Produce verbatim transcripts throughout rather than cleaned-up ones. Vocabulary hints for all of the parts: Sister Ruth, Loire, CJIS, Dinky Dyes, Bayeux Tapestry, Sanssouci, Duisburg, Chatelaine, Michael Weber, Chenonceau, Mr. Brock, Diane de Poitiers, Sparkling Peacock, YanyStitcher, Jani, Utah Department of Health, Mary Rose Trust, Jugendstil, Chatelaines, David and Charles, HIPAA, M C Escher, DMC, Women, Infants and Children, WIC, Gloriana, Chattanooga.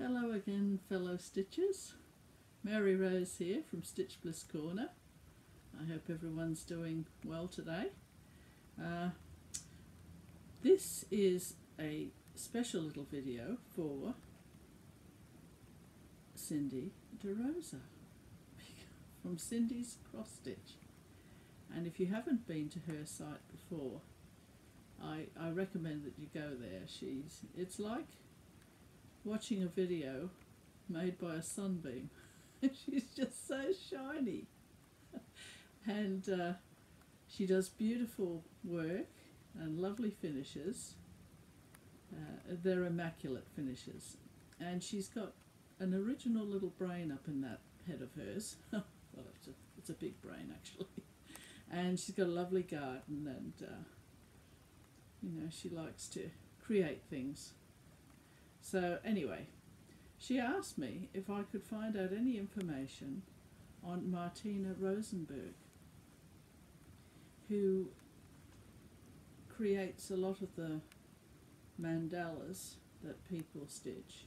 Hello again, fellow stitchers. Mary Rose here from Stitch Bliss Corner. I hope everyone's doing well today. Uh, this is a special little video for Cindy DeRosa from Cindy's Cross Stitch. And if you haven't been to her site before, I, I recommend that you go there. She's it's like watching a video made by a sunbeam. She's just so shiny, and uh, she does beautiful work and lovely finishes. Uh, they're immaculate finishes, and she's got an original little brain up in that head of hers. Well, it's a, it's a big brain actually, and she's got a lovely garden, and uh, you know, she likes to create things. So anyway, she asked me if I could find out any information on Martina Rosenberg, who creates a lot of the mandalas that people stitch,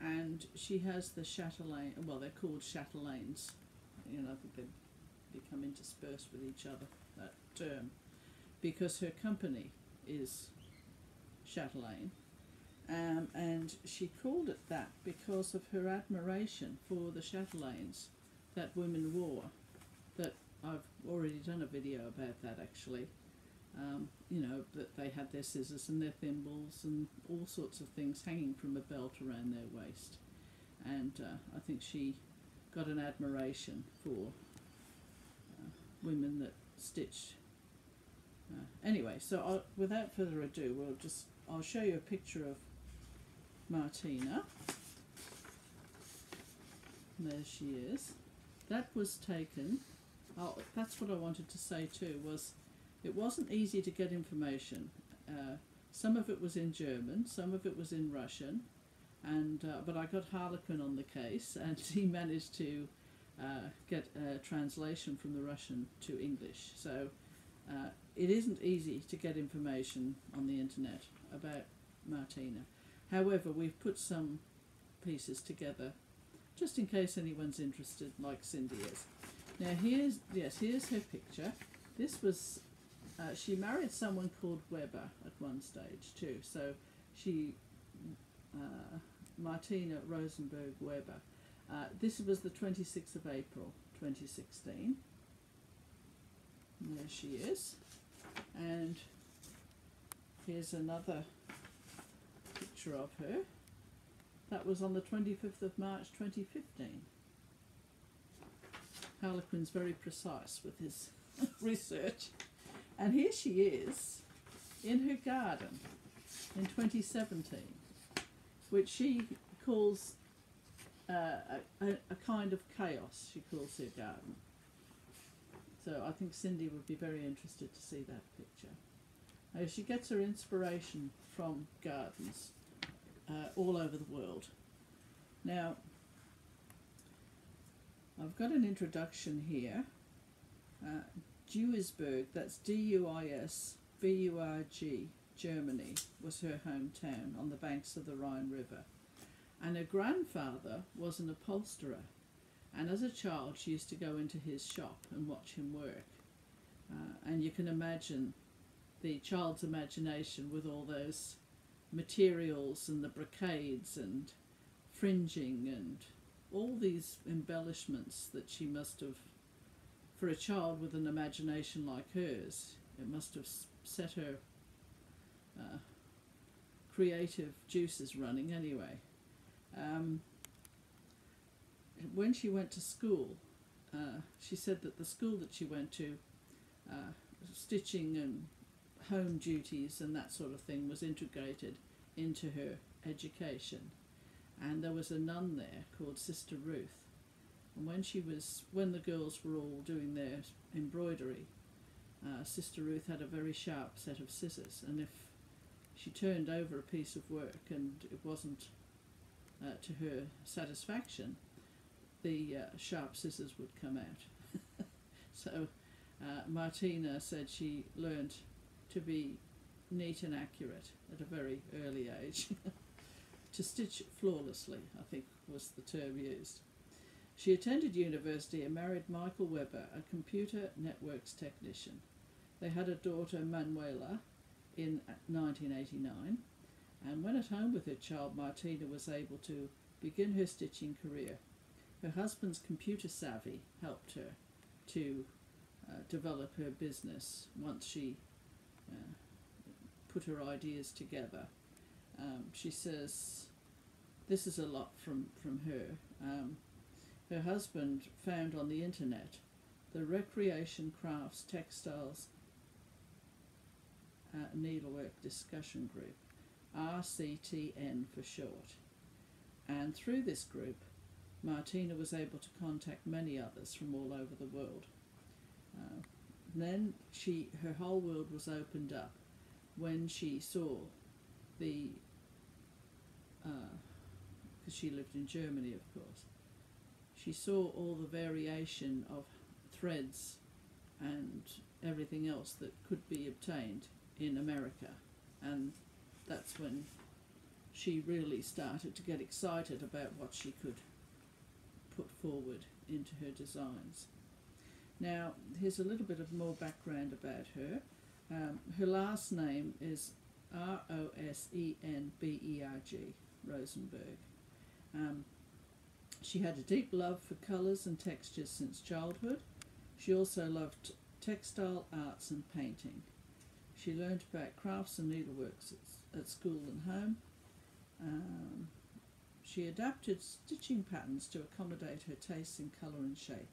and she has the chatelaine, well they're called chatelaines, you know, I think they've become interspersed with each other, that term, because her company is Chatelaine. Um, and she called it that because of her admiration for the chatelaines that women wore, that I've already done a video about that actually, um, you know, that they had their scissors and their thimbles and all sorts of things hanging from a belt around their waist, and uh, I think she got an admiration for uh, women that stitched. Uh, anyway, so I'll, without further ado, we'll just, I'll show you a picture of Martina. There she is. That was taken. Oh, that's what I wanted to say too, was it wasn't easy to get information. Uh, some of it was in German, some of it was in Russian, and uh, but I got Harlequin on the case, and he managed to uh, get a translation from the Russian to English. So uh, it isn't easy to get information on the internet about Martina. However, we've put some pieces together just in case anyone's interested, like Cindy is. Now here's, yes, here's her picture. This was, uh, she married someone called Weber at one stage too. So she, uh, Martina Rosenberg Weber. Uh, this was the twenty-sixth of April, twenty sixteen. And there she is. And here's another picture of her. That was on the twenty-fifth of March twenty fifteen. Harlequin's very precise with his research. And here she is in her garden in twenty seventeen, which she calls uh, a, a kind of chaos, she calls her garden. So I think Cindy would be very interested to see that picture. Now she gets her inspiration from gardens uh, all over the world. Now, I've got an introduction here. Uh, Duisburg, that's D U I S B U R G, Germany, was her hometown on the banks of the Rhine River. And her grandfather was an upholsterer. And as a child, she used to go into his shop and watch him work. Uh, and you can imagine the child's imagination with all those materials and the brocades and fringing and all these embellishments that she must have, for a child with an imagination like hers, it must have set her uh, creative juices running anyway. Um, when she went to school, uh, she said that the school that she went to, uh, stitching and home duties and that sort of thing was integrated into her education, and there was a nun there called Sister Ruth, and when she was when the girls were all doing their embroidery, uh, Sister Ruth had a very sharp set of scissors, and if she turned over a piece of work and it wasn't uh, to her satisfaction, the uh, sharp scissors would come out. So uh, Martina said she learned to be neat and accurate at a very early age to stitch flawlessly, I think was the term used. She attended university and married Michael Weber, a computer networks technician. They had a daughter, Manuela, in nineteen eighty-nine, and when at home with her child, Martina was able to begin her stitching career. Her husband's computer savvy helped her to uh, develop her business once she uh, put her ideas together. Um, she says, this is a lot from, from her. Um, her husband found on the internet the recreation, crafts, textiles, uh, needlework discussion group, R C T N for short. And through this group, Martina was able to contact many others from all over the world. Uh, then she, her whole world was opened up when she saw the, uh, because she lived in Germany, of course, she saw all the variation of threads and everything else that could be obtained in America. And that's when she really started to get excited about what she could put forward into her designs. Now, here's a little bit of more background about her. Um, her last name is R O S E N B E R G, Rosenberg. Um, she had a deep love for colours and textures since childhood. She also loved textile arts and painting. She learned about crafts and needleworks at, at school and home. Um, she adapted stitching patterns to accommodate her tastes in colour and shape.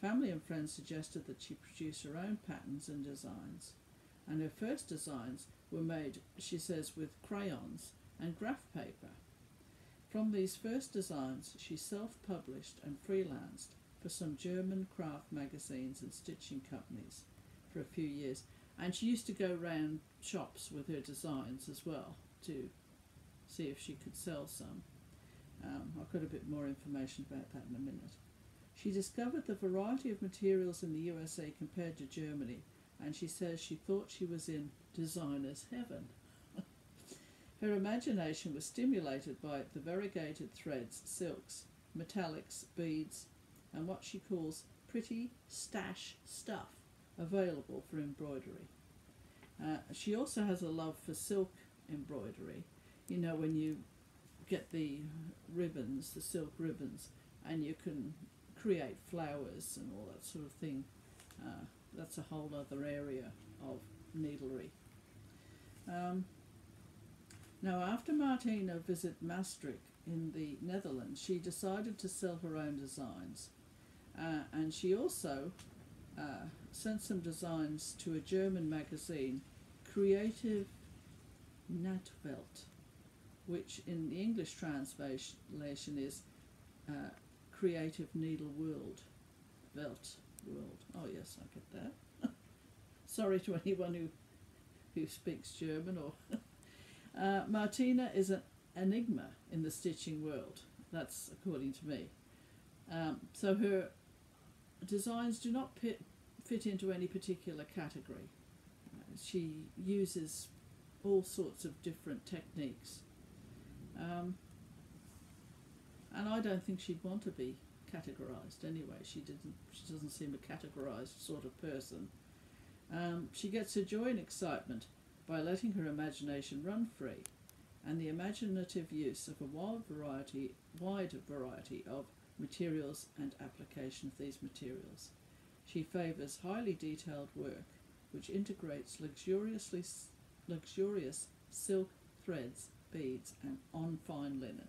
Family and friends suggested that she produce her own patterns and designs. And her first designs were made, she says, with crayons and graph paper. From these first designs, she self-published and freelanced for some German craft magazines and stitching companies for a few years. And she used to go round shops with her designs as well to see if she could sell some. Um, I've got a bit more information about that in a minute. She discovered the variety of materials in the U S A compared to Germany, and she says she thought she was in designer's heaven. Her imagination was stimulated by the variegated threads, silks, metallics, beads, and what she calls pretty stash stuff available for embroidery. Uh, she also has a love for silk embroidery. You know, when you get the ribbons, the silk ribbons, and you can create flowers and all that sort of thing. Uh, that's a whole other area of needlery. Um, now, after Martina visited Maastricht in the Netherlands, she decided to sell her own designs. Uh, and she also uh, sent some designs to a German magazine, Creative Nadel Welt, which in the English translation is uh, Creative Needle World, Welt. World. Oh yes, I get that. Sorry to anyone who who speaks German or uh, Martina is an enigma in the stitching world. That's according to me. Um, so her designs do not fit, fit into any particular category. Uh, she uses all sorts of different techniques, um, and I don't think she'd want to be categorized anyway. She didn't. She doesn't seem a categorized sort of person. Um, she gets her joy and excitement by letting her imagination run free, and the imaginative use of a wide variety, wide variety of materials and application of these materials. She favours highly detailed work, which integrates luxuriously luxurious silk threads, beads, and on fine linen.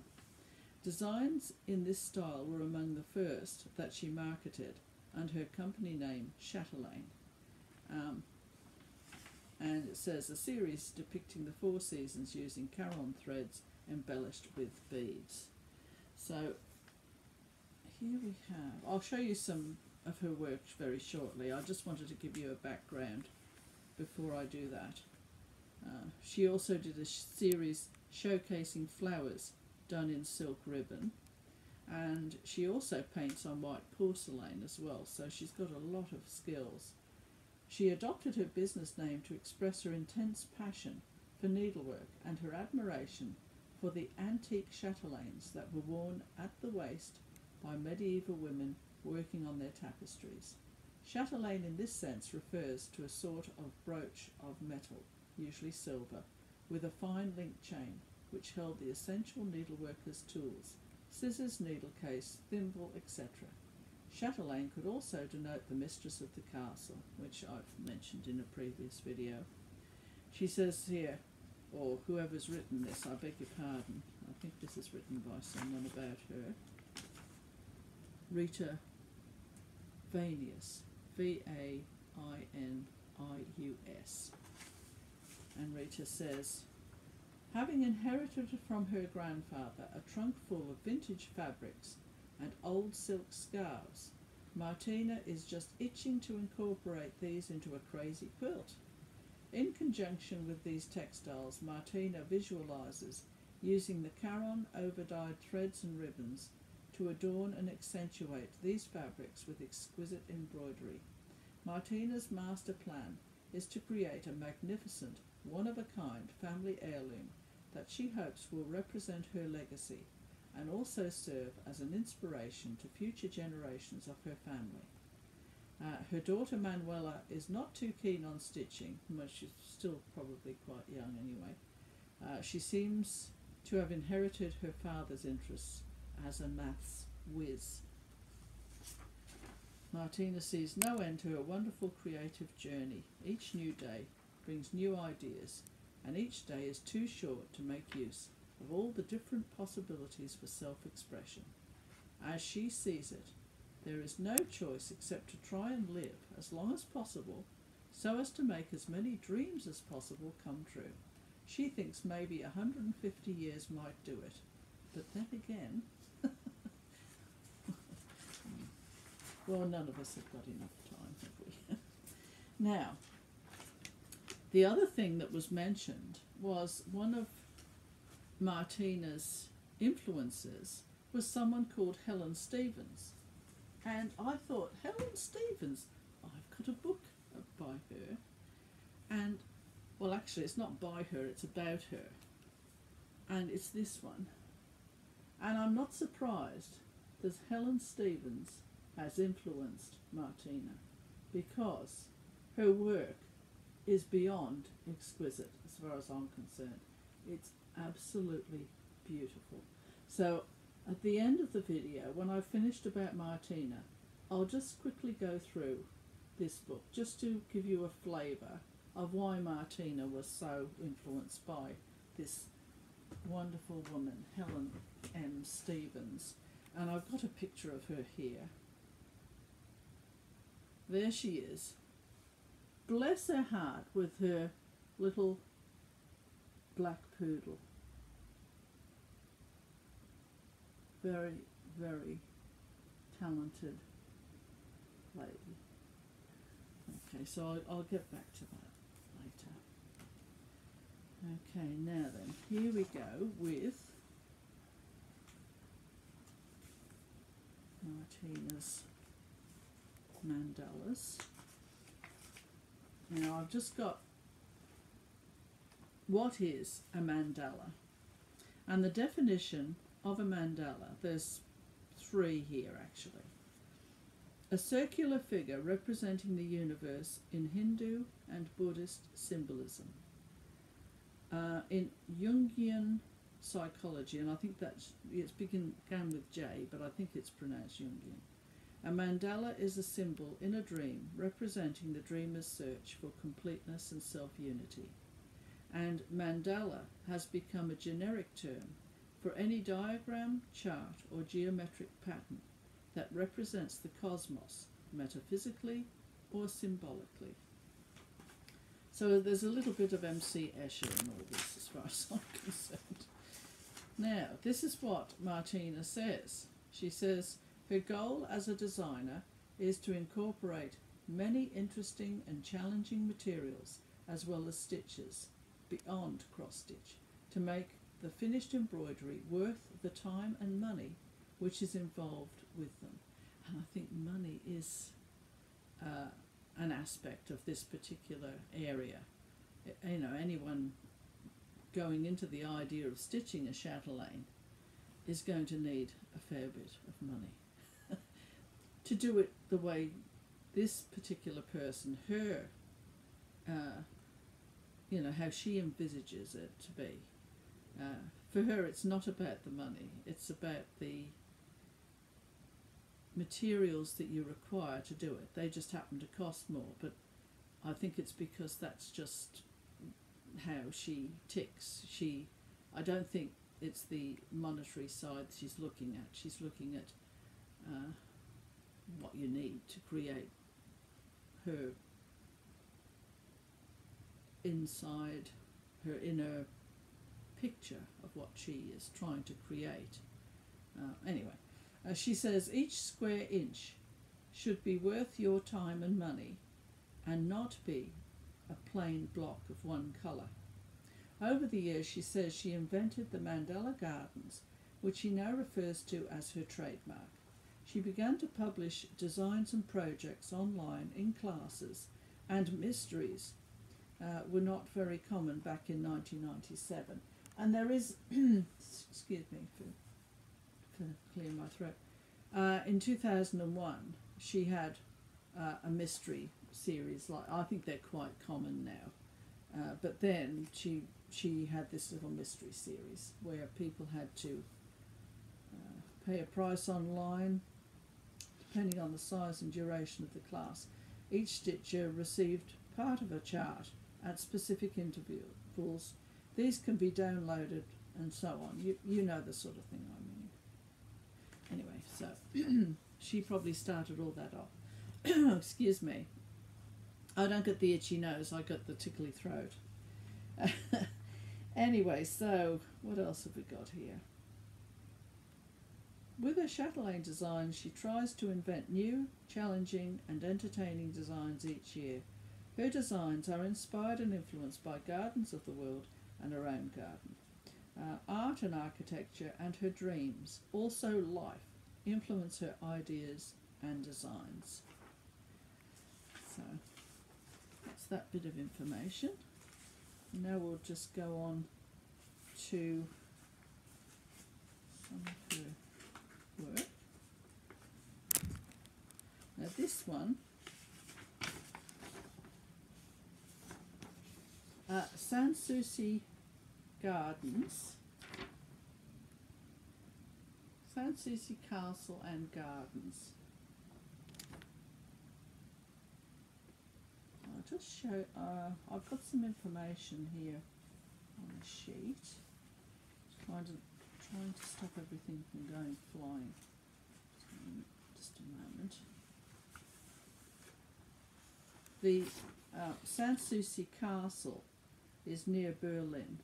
Designs in this style were among the first that she marketed under her company name, Chatelaine. Um, and it says, a series depicting the four seasons using Caron threads embellished with beads. So here we have, I'll show you some of her work very shortly. I just wanted to give you a background before I do that. Uh, she also did a series showcasing flowers done in silk ribbon, and she also paints on white porcelain as well, so she's got a lot of skills. She adopted her business name to express her intense passion for needlework and her admiration for the antique chatelaines that were worn at the waist by medieval women working on their tapestries. Chatelaine in this sense refers to a sort of brooch of metal, usually silver, with a fine link chain which held the essential needleworker's tools, scissors, needle case, thimble, et cetera. Chatelaine could also denote the mistress of the castle, which I've mentioned in a previous video. She says here, or whoever's written this, I beg your pardon, I think this is written by someone about her, Rita Vainius, V A I N I U S. And Rita says, having inherited from her grandfather a trunk full of vintage fabrics and old silk scarves, Martina is just itching to incorporate these into a crazy quilt. In conjunction with these textiles, Martina visualizes using the Caron overdyed threads and ribbons to adorn and accentuate these fabrics with exquisite embroidery. Martina's master plan is to create a magnificent, one-of-a-kind family heirloom that she hopes will represent her legacy and also serve as an inspiration to future generations of her family. Uh, her daughter Manuela is not too keen on stitching, but she's still probably quite young anyway. Uh, she seems to have inherited her father's interests as a maths whiz. Martina sees no end to her wonderful creative journey. Each new day brings new ideas, and each day is too short to make use of all the different possibilities for self-expression. As she sees it, there is no choice except to try and live as long as possible so as to make as many dreams as possible come true. She thinks maybe one hundred fifty years might do it, but then again, well, none of us have got enough time, have we? Now, the other thing that was mentioned was one of Martina's influences was someone called Helen Stevens. And I thought, Helen Stevens, I've got a book by her. And, well, actually, it's not by her, it's about her. And it's this one. And I'm not surprised that Helen Stevens has influenced Martina because her work is beyond exquisite as far as I'm concerned. It's absolutely beautiful. So at the end of the video, when I've finished about Martina, I'll just quickly go through this book just to give you a flavour of why Martina was so influenced by this wonderful woman, Helen M. Stevens. And I've got a picture of her here. There she is. Bless her heart with her little black poodle. Very, very talented lady. Okay, so I'll, I'll get back to that later. Okay, now then, here we go with Martina's mandalas. Now I've just got what is a mandala, and the definition of a mandala, there's three here actually. A circular figure representing the universe in Hindu and Buddhist symbolism. Uh, in Jungian psychology, and I think that's, it's began with J, but I think it's pronounced Jungian. A mandala is a symbol in a dream representing the dreamer's search for completeness and self-unity. And mandala has become a generic term for any diagram, chart, or geometric pattern that represents the cosmos, metaphysically or symbolically. So there's a little bit of M C Escher in all this, as far as I'm concerned. Now, this is what Martina says. She says her goal as a designer is to incorporate many interesting and challenging materials, as well as stitches, beyond cross-stitch, to make the finished embroidery worth the time and money which is involved with them. And I think money is uh, an aspect of this particular area. You know, anyone going into the idea of stitching a chatelaine is going to need a fair bit of money to do it the way this particular person, her, uh, you know, how she envisages it to be. Uh, for her, it's not about the money, it's about the materials that you require to do it. They just happen to cost more, but I think it's because that's just how she ticks. She, I don't think it's the monetary side she's looking at. She's looking at uh, what you need to create her inside, her inner picture of what she is trying to create. Uh, anyway, uh, she says, each square inch should be worth your time and money and not be a plain block of one colour. Over the years, she says, she invented the Mandela Gardens, which she now refers to as her trademark. She began to publish designs and projects online in classes, and mysteries uh, were not very common back in nineteen ninety-seven. And there is, excuse me for, for clearing my throat, uh, in two thousand one she had uh, a mystery series. Like, I think they're quite common now, uh, but then she she had this little mystery series where people had to uh, pay a price online depending on the size and duration of the class. Each stitcher received part of a chart at specific intervals. These can be downloaded and so on. You, you know the sort of thing I mean. Anyway, so she probably started all that off. Excuse me. I don't get the itchy nose, I got the tickly throat. Anyway, so what else have we got here? With her chatelaine designs, she tries to invent new, challenging and entertaining designs each year. Her designs are inspired and influenced by gardens of the world and her own garden. Uh, art and architecture and her dreams, also life, influence her ideas and designs. So that's that bit of information. Now we'll just go on to some of her work. Now this one, uh, Sanssouci Gardens, Sanssouci Castle and Gardens. I'll just show, uh, I've got some information here on the sheet. Just trying to, trying to stop everything from going flying. Just a moment. The uh, Sanssouci Castle is near Berlin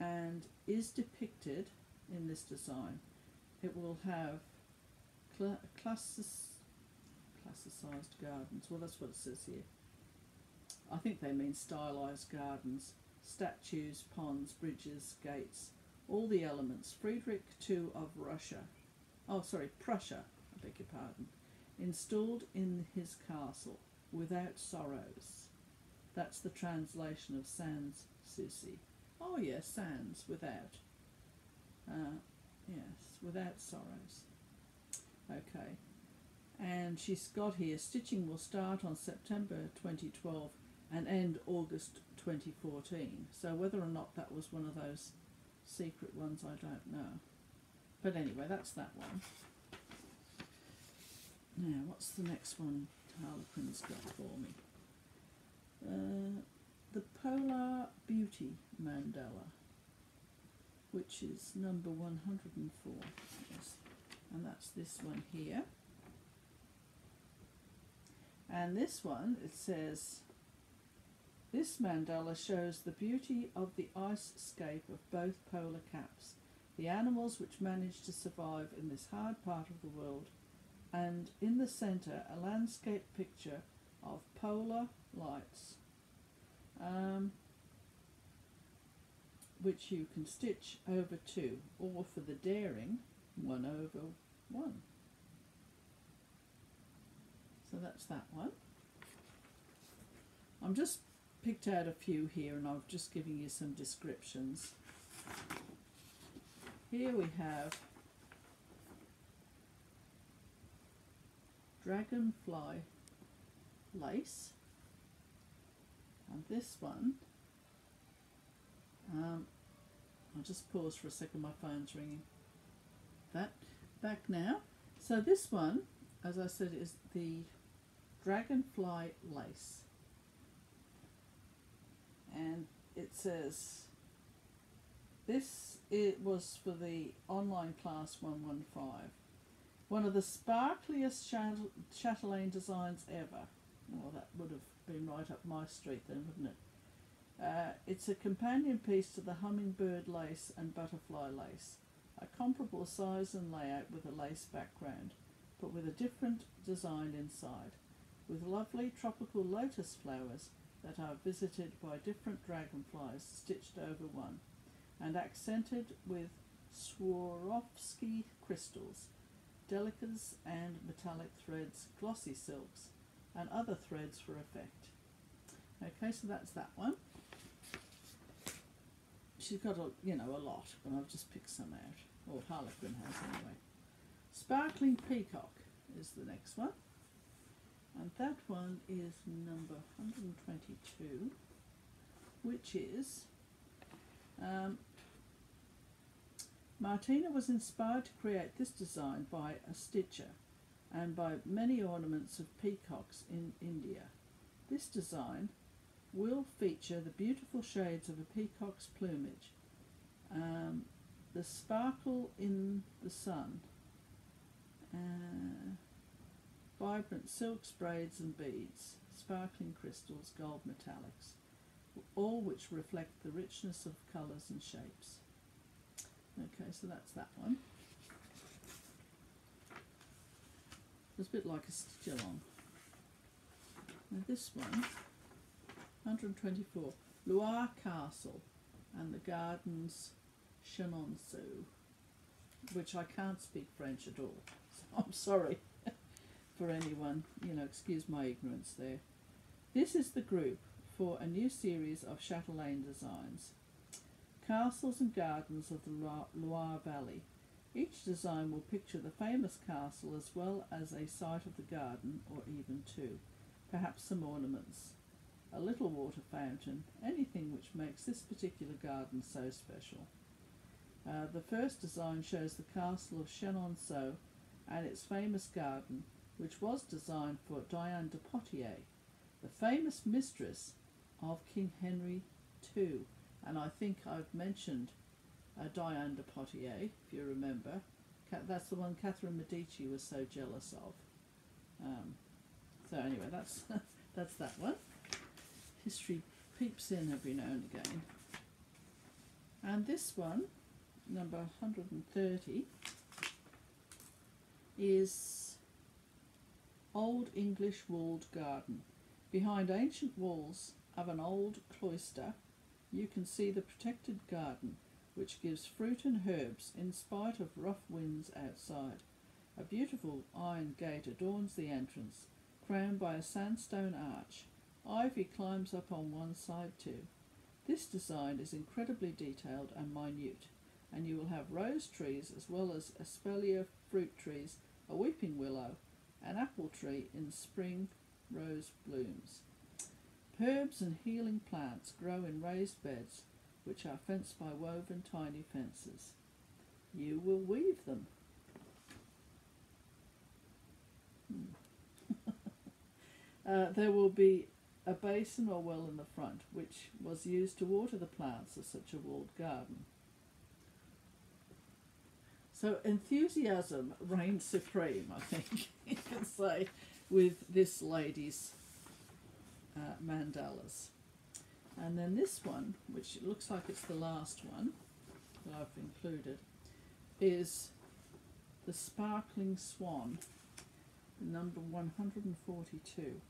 and is depicted in this design. It will have cl classicized gardens. Well, that's what it says here. I think they mean stylized gardens, statues, ponds, bridges, gates, all the elements. Friedrich the Second of Russia, oh sorry, Prussia, I beg your pardon, installed in his castle without sorrows. That's the translation of Sanssouci. Oh yes, yeah, sans, without. Uh, yes, without sorrows. Okay, and she's got here, stitching will start on September twenty twelve and end August twenty fourteen. So whether or not that was one of those secret ones, I don't know. But anyway, that's that one. Now, what's the next one Harlequin's got for me? Uh, the Polar Beauty Mandela, which is number one hundred and four. Yes. And that's this one here. And this one, it says, this mandala shows the beauty of the ice scape of both polar caps, the animals which managed to survive in this hard part of the world, and in the centre, a landscape picture of polar lights, um, which you can stitch over two, or for the daring, one over one. So that's that one. I'm just picked out a few here, and I've just given you some descriptions. Here we have dragonfly lace, and this one, um, I'll just pause for a second, my phone's ringing. That back now. So this one, as I said, is the dragonfly lace, and it says this, it was for the online class one one five. One of the sparkliest chatelaine designs ever. Well, that would have been right up my street then, wouldn't it? Uh, it's a companion piece to the hummingbird lace and butterfly lace, a comparable size and layout with a lace background, but with a different design inside, with lovely tropical lotus flowers that are visited by different dragonflies stitched over one, and accented with Swarovski crystals, delicas and metallic threads, glossy silks, and other threads for effect. Okay, so that's that one. She's got a, you know, a lot, but I've just picked some out. Or Harlequin has anyway. Sparkling Peacock is the next one, and that one is number one twenty-two, which is um, Martina was inspired to create this design by a stitcher and by many ornaments of peacocks in India. This design will feature the beautiful shades of a peacock's plumage, um, the sparkle in the sun, uh, vibrant silks, braids and beads, sparkling crystals, gold metallics, all which reflect the richness of colours and shapes. Okay, so that's that one. It's a bit like a stitch along. Now this one, one twenty-four, Loire Castle and the Gardens Chenonceau, which I can't speak French at all, so I'm sorry for anyone, you know, excuse my ignorance there. This is the group for a new series of chatelaine designs, Castles and Gardens of the Loire Valley. Each design will picture the famous castle as well as a site of the garden, or even two, perhaps some ornaments, a little water fountain, anything which makes this particular garden so special. Uh, the first design shows the castle of Chenonceau and its famous garden, which was designed for Diane de Poitiers, the famous mistress of King Henry the Second. And I think I've mentioned uh, Diane de Poitiers, if you remember. That's the one Catherine Medici was so jealous of. Um, so anyway, that's, that's that one. History peeps in every now and again. And this one, number one thirty, is Old English Walled Garden. Behind ancient walls of an old cloister, you can see the protected garden, which gives fruit and herbs in spite of rough winds outside. A beautiful iron gate adorns the entrance, crowned by a sandstone arch. Ivy climbs up on one side too. This design is incredibly detailed and minute, and you will have rose trees as well as espalier fruit trees, a weeping willow, an apple tree in spring rose blooms. Herbs and healing plants grow in raised beds, which are fenced by woven tiny fences. You will weave them. Hmm. uh, there will be a basin or well in the front, which was used to water the plants of such a walled garden. So enthusiasm reigns supreme, I think you can say, with this lady's Uh, mandalas. And then this one, which it looks like it's the last one that I've included, is the Sparkling Swan, number one forty-two.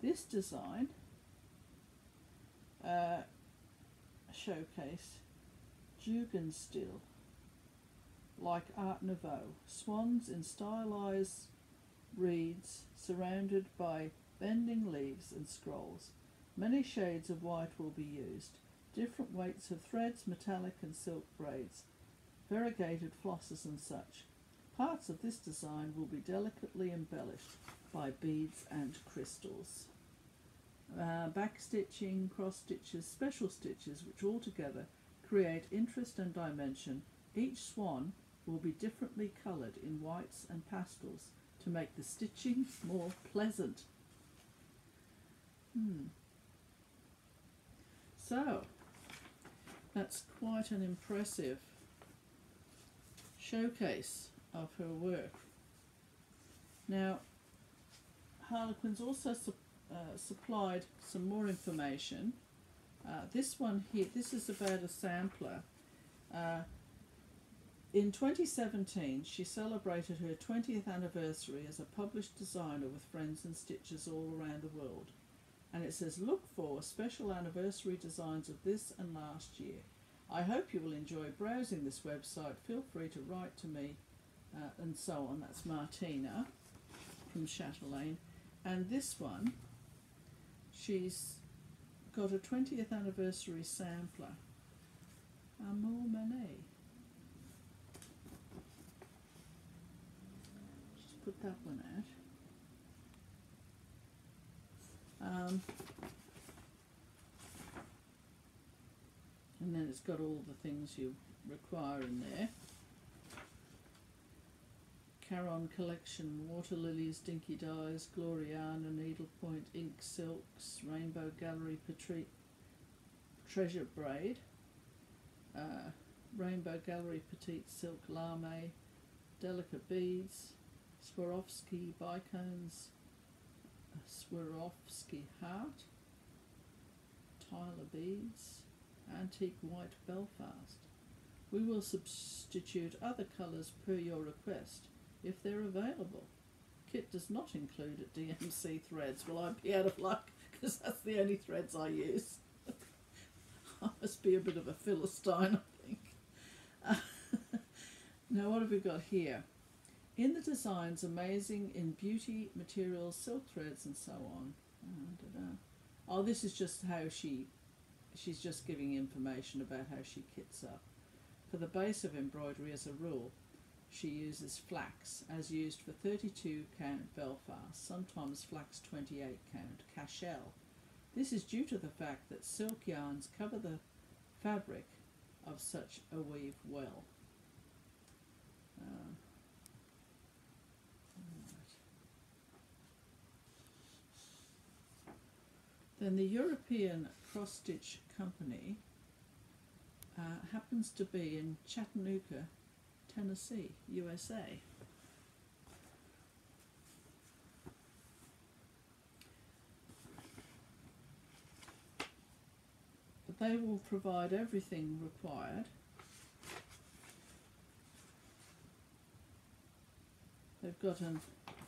This design uh, showcased Jugendstil, like Art Nouveau, swans in stylized reeds surrounded by bending leaves and scrolls, Many shades of white will be used, different weights of threads, metallic and silk braids, variegated flosses and such. Parts of this design will be delicately embellished by beads and crystals. Uh, back stitching, cross stitches, special stitches, which all together create interest and dimension. Each swan will be differently coloured in whites and pastels to make the stitching more pleasant. Hmm. So, that's quite an impressive showcase of her work. Now, Harlequin's also su uh, supplied some more information. Uh, this one here, this is about a sampler. Uh, in twenty seventeen, she celebrated her twentieth anniversary as a published designer with friends and stitchers all around the world. And it says, look for special anniversary designs of this and last year. I hope you will enjoy browsing this website. Feel free to write to me uh, and so on. That's Martina from Chatelaine. And this one, she's got a twentieth anniversary sampler. Amour Manet. Just put that one out. Um, and then it's got all the things you require in there. Caron Collection, Water Lilies, Dinky Dyes, Gloriana, Needlepoint, Ink Silks, Rainbow Gallery, Petri Treasure Braid, uh, Rainbow Gallery, Petite Silk, Lame, Delica Beads, Swarovski, Bicones, Swarovski Heart, Tyler Beads, Antique White Belfast. We will substitute other colours per your request if they're available. Kit does not include at D M C threads. Well, I'd be out of luck because that's the only threads I use. I must be a bit of a Philistine, I think. Uh, now, what have we got here? In the designs, amazing in beauty, materials, silk threads, and so on. Oh, I don't know. Oh, this is just how she, she's just giving information about how she kits up. For the base of embroidery, as a rule, she uses flax, as used for thirty-two count Belfast, sometimes flax twenty-eight count Cashel. This is due to the fact that silk yarns cover the fabric of such a weave well. Uh, Then the European Cross Stitch Company uh, happens to be in Chattanooga, Tennessee, U S A. But they will provide everything required. They've got an,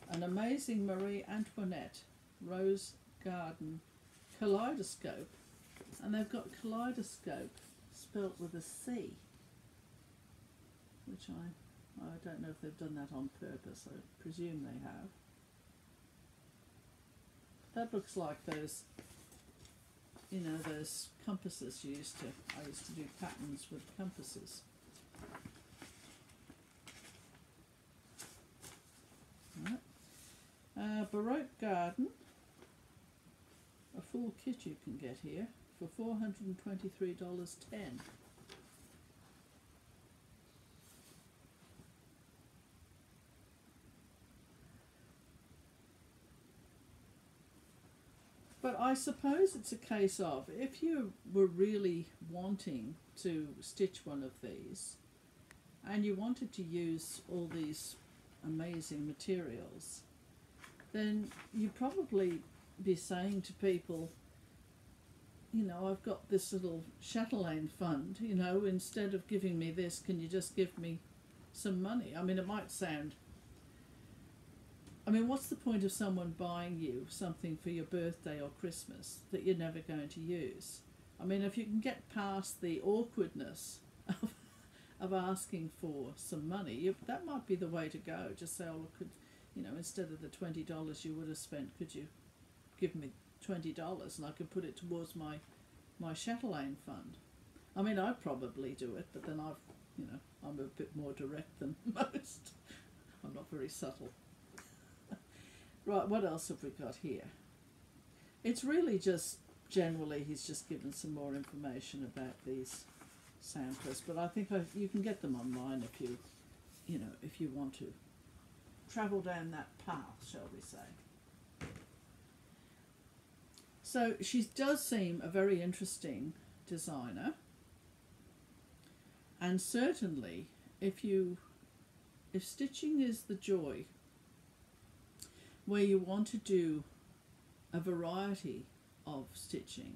an amazing Marie Antoinette Rose Garden Kaleidoscope, and they've got kaleidoscope spelt with a C, which I, I don't know if they've done that on purpose. I presume they have. That looks like those, you know, those compasses you used to, I used to do patterns with compasses. Right. Uh, Baroque Garden. A full kit you can get here for four hundred twenty-three dollars and ten cents. But I suppose it's a case of, if you were really wanting to stitch one of these and you wanted to use all these amazing materials, then you probably be saying to people, you know, I've got this little Chatelaine fund, you know, instead of giving me this, can you just give me some money? I mean, it might sound, I mean, what's the point of someone buying you something for your birthday or Christmas that you're never going to use? I mean, if you can get past the awkwardness of, of asking for some money, that might be the way to go. Just say, oh, could, you know, instead of the twenty dollars you would have spent, could you give me twenty dollars and I could put it towards my my Chatelaine fund. I mean, I probably do it, but then I've, you know, I'm a bit more direct than most. I'm not very subtle. Right, what else have we got here? It's really just generally he's just given some more information about these samplers, but I think I, you can get them online if you, you know, if you want to travel down that path, shall we say. So she does seem a very interesting designer, and certainly if you, if stitching is the joy, where you want to do a variety of stitching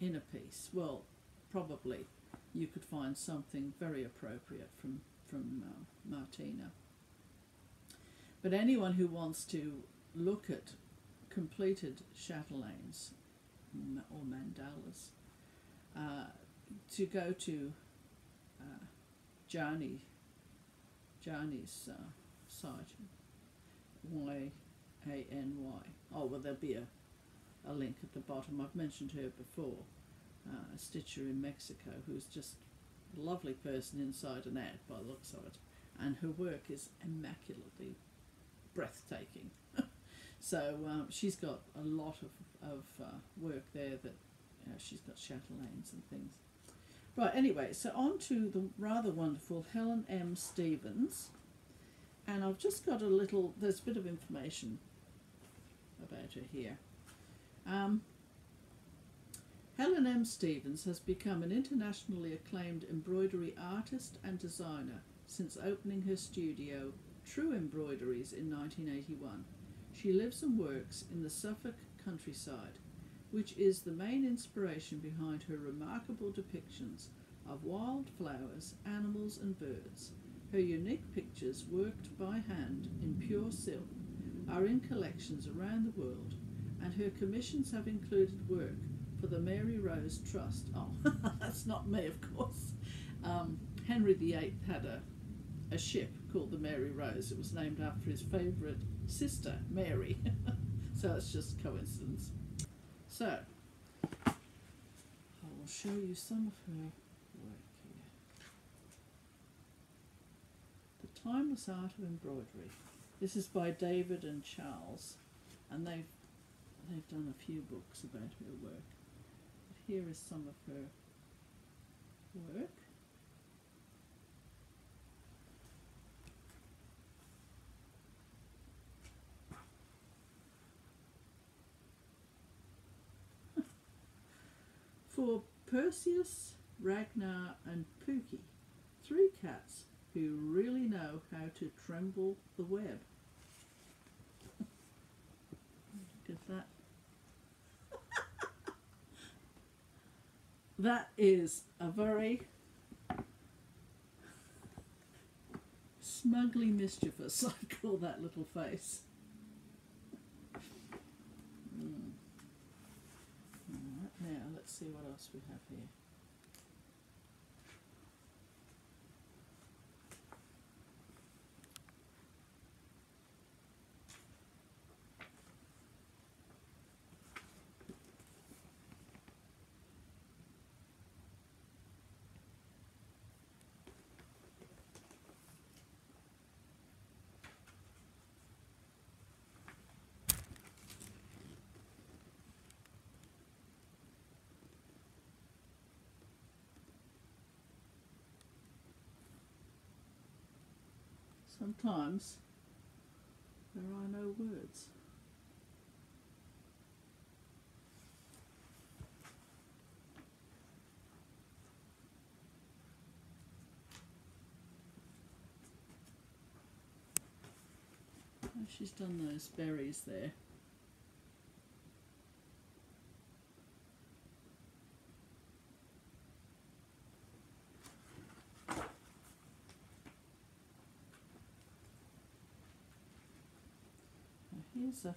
in a piece, well, probably you could find something very appropriate from, from uh, Martina. But anyone who wants to look at completed chatelaines or mandalas, uh, to go to uh, Jani, Jani's uh, site, Y A N Y. Oh, well, there'll be a, a link at the bottom. I've mentioned her before, uh, a stitcher in Mexico who's just a lovely person inside and out by the looks of it, and her work is immaculately breathtaking. So um, she's got a lot of, of uh, work there that uh, she's got chatelaines and things. Right, anyway, so on to the rather wonderful Helen M. Stevens. And I've just got a little, there's a bit of information about her here. Um, Helen M. Stevens has become an internationally acclaimed embroidery artist and designer since opening her studio, True Embroideries, in nineteen eighty-one. She lives and works in the Suffolk countryside, which is the main inspiration behind her remarkable depictions of wildflowers, animals and birds. Her unique pictures, worked by hand in pure silk, are in collections around the world, and her commissions have included work for the Mary Rose Trust. Oh, that's not me, of course. Um, Henry the Eighth had a, a ship called the Mary Rose. It was named after his favourite sister, Mary. So it's just coincidence. So, I will show you some of her work. Timeless Art of Embroidery. This is by David and Charles, and they've, they've done a few books about her work. But here is some of her work. For Perseus, Ragnar and Pookie, three cats who really know how to tremble the web. Look at that. That is a very smugly mischievous, I call that little face. Mm. All right, now let's see what else we have here. Sometimes there are no words. Oh, she's done those berries there. Here's a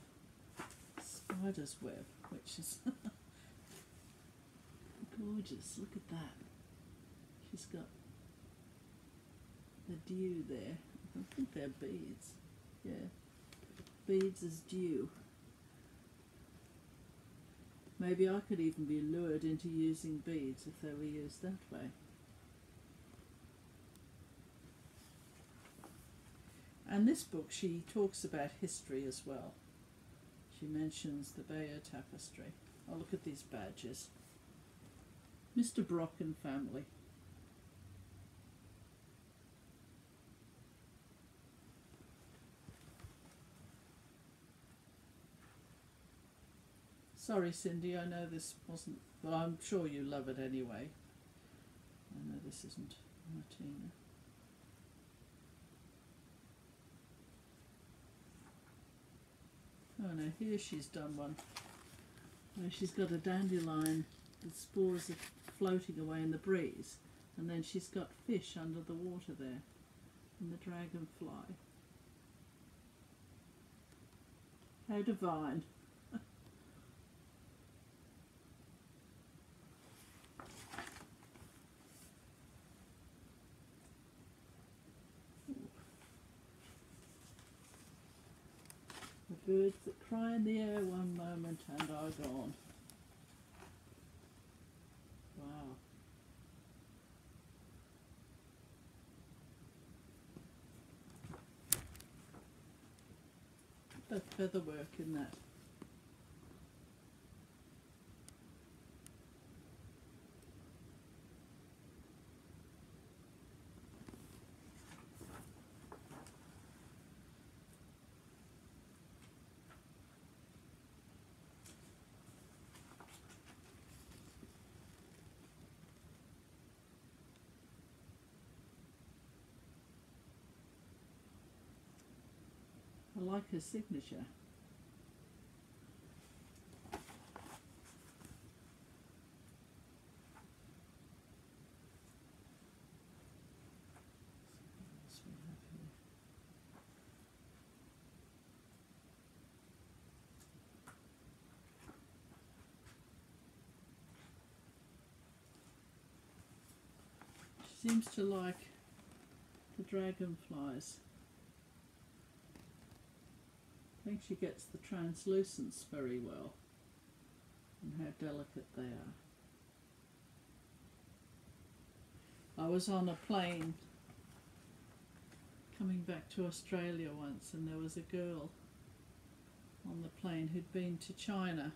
spider's web, which is gorgeous. Look at that. She's got the dew there. I think they're beads. Yeah, beads is dew. Maybe I could even be lured into using beads if they were used that way. And this book, she talks about history as well. She mentions the Bayeux Tapestry. Oh, look at these badges. Mister Brock and family. Sorry, Cindy, I know this wasn't, well, I'm sure you love it anyway. I know this isn't Martina. Oh no, here she's done one where she's got a dandelion with spores floating away in the breeze, and then she's got fish under the water there and the dragonfly. How divine. Birds that cry in the air one moment and are gone. Wow. The feather work in that. I like her signature. She seems to like the dragonflies. I think she gets the translucence very well and how delicate they are. I was on a plane coming back to Australia once, and there was a girl on the plane who'd been to China,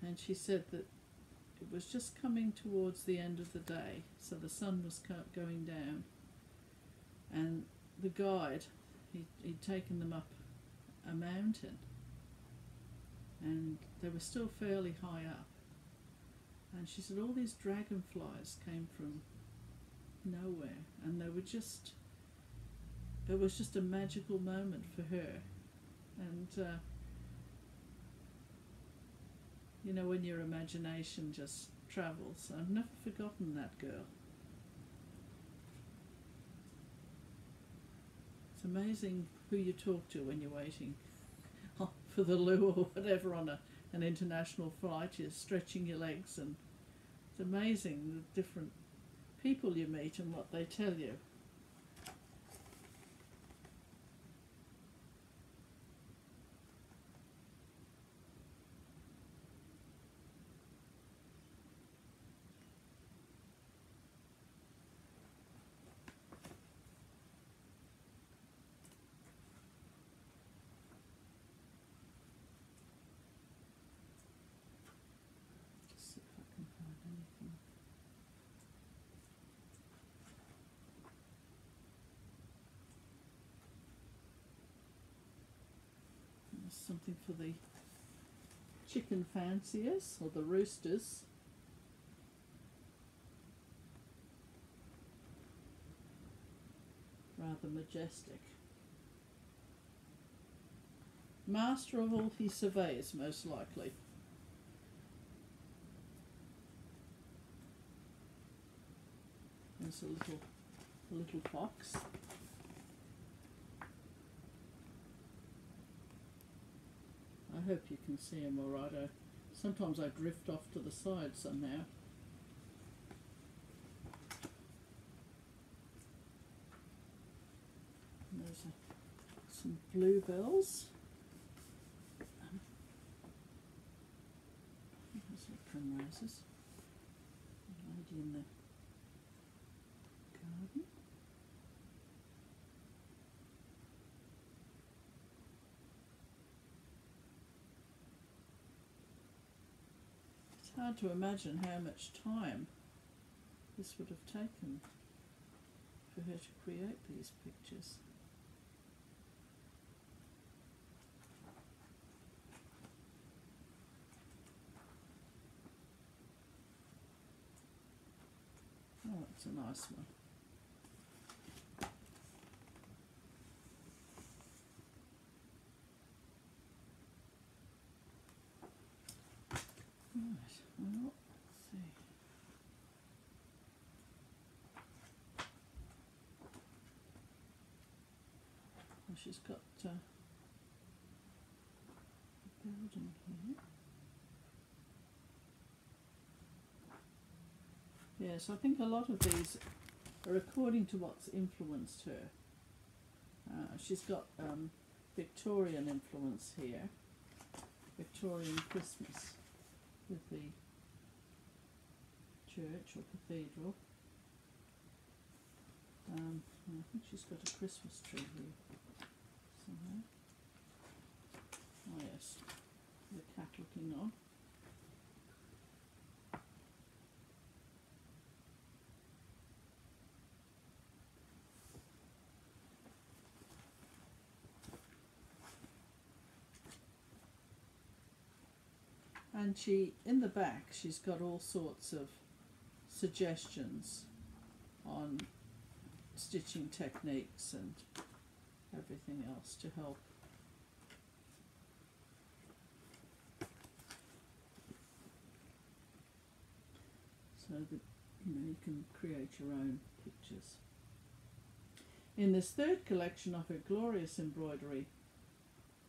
and she said that it was just coming towards the end of the day, so the sun was going down, and the guide, he'd, he'd taken them up a mountain, and they were still fairly high up, and she said all these dragonflies came from nowhere, and they were just, it was just a magical moment for her. And uh, you know, when your imagination just travels, I've never forgotten that girl. It's amazing who you talk to when you're waiting for the loo or whatever on a, an international flight. You're stretching your legs, and it's amazing the different people you meet and what they tell you. Something for the chicken fanciers or the roosters. Rather majestic. Master of all he surveys, most likely. There's a little, a little fox. I hope you can see him all right. I, sometimes I drift off to the side somehow. And there's a, some bluebells. houses. A lady in the garden. It's hard to imagine how much time this would have taken for her to create these pictures. Oh, that's a nice one. Right, well, let's see. Well, she's got uh, a building here. Yes, I think a lot of these are according to what's influenced her. Uh, she's got um, Victorian influence here, Victorian Christmas with the church or cathedral. Um, I think she's got a Christmas tree here somewhere. Oh yes, the cat looking on. And she, in the back, she's got all sorts of suggestions on stitching techniques and everything else to help. So that, you know, you can create your own pictures. In this third collection of her glorious embroidery,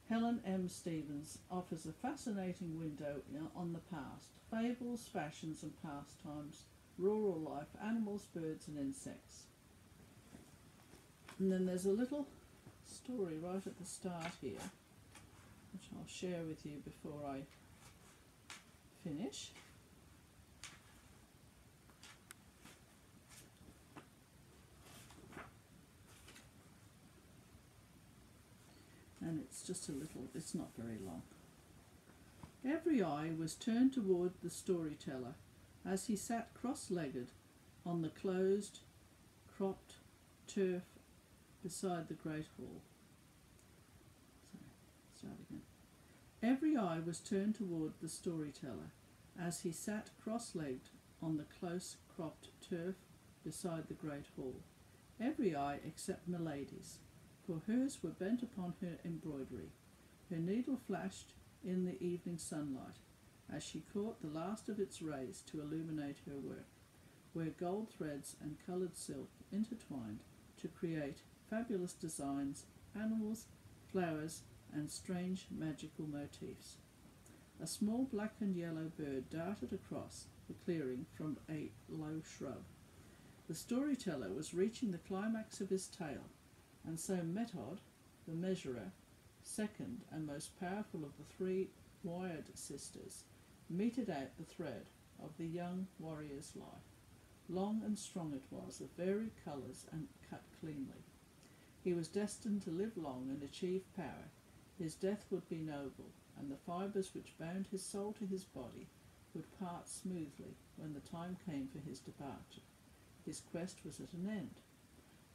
Helen M. Stevens offers a fascinating window on the past, fables, fashions and pastimes, rural life, animals, birds and insects. And then there's a little story right at the start here, which I'll share with you before I finish. And it's just a little, it's not very long. Every eye was turned toward the storyteller as he sat cross-legged on the closed, cropped turf beside the great hall. Sorry, start again. Every eye was turned toward the storyteller as he sat cross-legged on the close-cropped turf beside the great hall. Every eye except Milady's, for hers were bent upon her embroidery. Her needle flashed in the evening sunlight as she caught the last of its rays to illuminate her work, where gold threads and coloured silk intertwined to create fabulous designs, animals, flowers and strange magical motifs. A small black and yellow bird darted across the clearing from a low shrub. The storyteller was reaching the climax of his tale, and so Method, the measurer, second and most powerful of the three wired sisters, meted out the thread of the young warrior's life. Long and strong it was, of varied colours and cut cleanly. He was destined to live long and achieve power. His death would be noble, and the fibres which bound his soul to his body would part smoothly when the time came for his departure. His quest was at an end.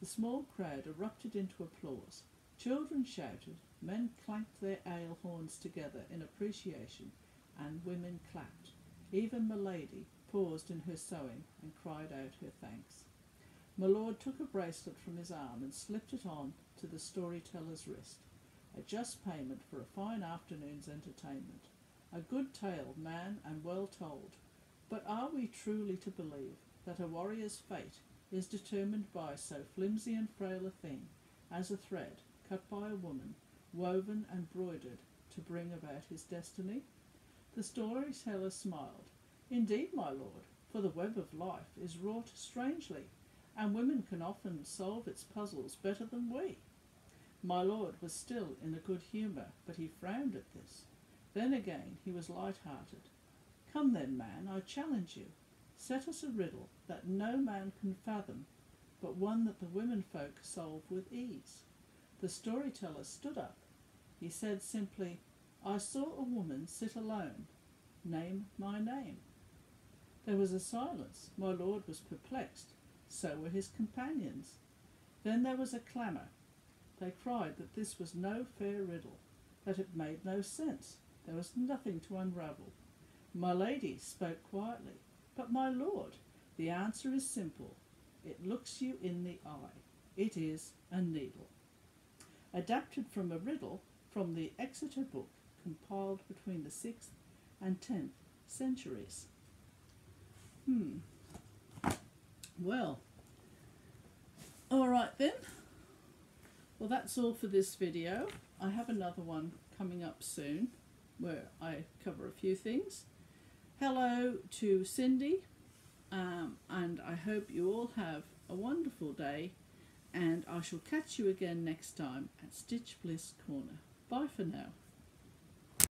The small crowd erupted into applause. Children shouted, men clanked their ale horns together in appreciation, and women clapped. Even Milady paused in her sewing and cried out her thanks. My lord took a bracelet from his arm and slipped it on to the storyteller's wrist. A just payment for a fine afternoon's entertainment. A good tale, man, and well told. But are we truly to believe that a warrior's fate is determined by so flimsy and frail a thing as a thread cut by a woman, woven and broidered to bring about his destiny? The storyteller smiled. Indeed, my lord, for the web of life is wrought strangely, and women can often solve its puzzles better than we. My lord was still in a good humour, but he frowned at this. Then again he was light-hearted. Come then, man, I challenge you. Set us a riddle that no man can fathom, but one that the women folk solve with ease. The storyteller stood up. He said simply, I saw a woman sit alone. Name my name. There was a silence. My lord was perplexed. So were his companions. Then there was a clamour. They cried that this was no fair riddle, that it made no sense. There was nothing to unravel. My lady spoke quietly. But my lord, the answer is simple. It looks you in the eye. It is a needle. Adapted from a riddle from the Exeter book, compiled between the sixth and tenth centuries. Hmm. Well, all right then. Well, that's all for this video. I have another one coming up soon where I cover a few things. Hello to Cindy, um, and I hope you all have a wonderful day, and I shall catch you again next time at Stitch Bliss Corner. Bye for now.